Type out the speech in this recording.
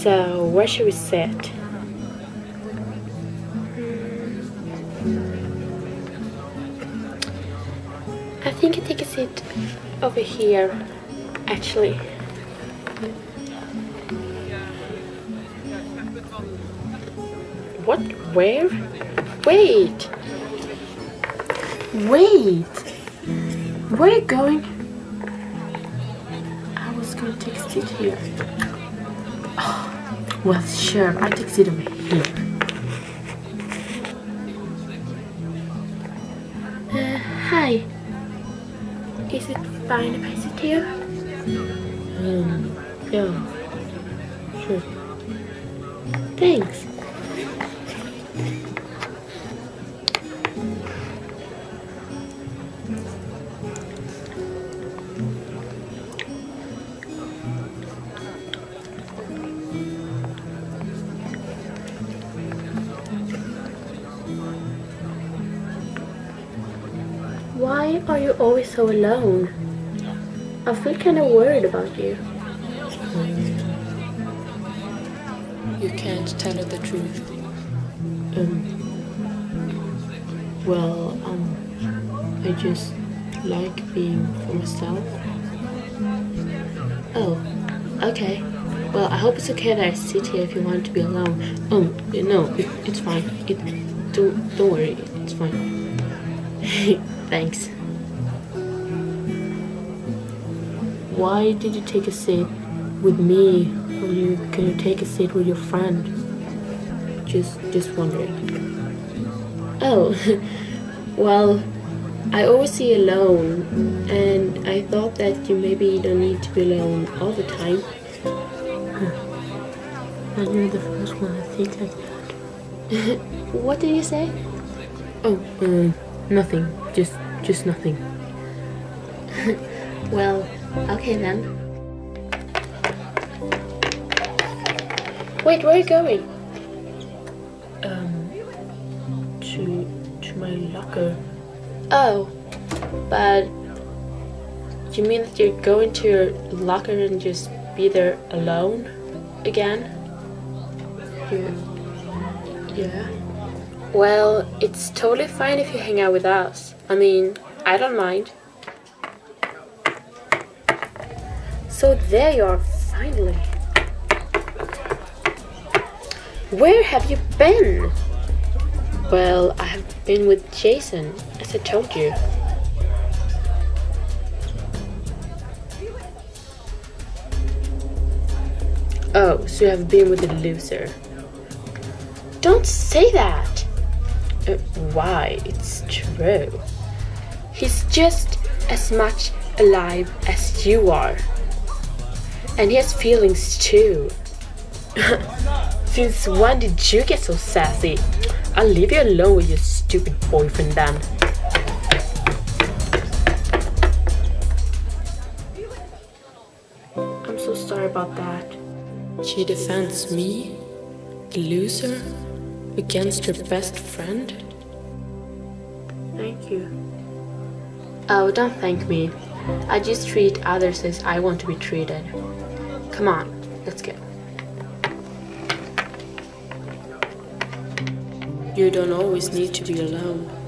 So where should we sit? I think I take a seat over here, actually. What? Where? Wait! Wait! Where are you going? I was going to take a seat here. Oh, well, sure, I take a seat over here. Hi. Is it fine if I sit here? Yeah. Sure. Thanks. Why are you always so alone? I feel kind of worried about you. You can't tell her the truth. I just like being for myself. Oh, okay. Well, I hope it's okay that I sit here if you want to be alone. No, it's fine. Don't worry, it's fine. Thanks. Why did you take a seat with me? Or can you take a seat with your friend? Just wondering. Oh, well, I always see you alone, and I thought that you maybe don't need to be alone all the time. Huh. And you're the first one I think like that. What did you say? Nothing. Just nothing. Well, okay then. Wait, where are you going? To my locker. Oh, but you mean that you're going to your locker and just be there alone again? Yeah. Well, it's totally fine if you hang out with us. I mean, I don't mind. So there you are, finally. Where have you been? Well, I have been with Jason, as I told you. Oh, so you have been with a loser. Don't say that! Why? It's true. He's just as much alive as you are. And he has feelings too. Since when did you get so sassy? I'll leave you alone with your stupid boyfriend then. I'm so sorry about that. She defends me, the loser, against your best friend? Thank you. Oh, don't thank me. I just treat others as I want to be treated. Come on, let's go. You don't always need to be alone.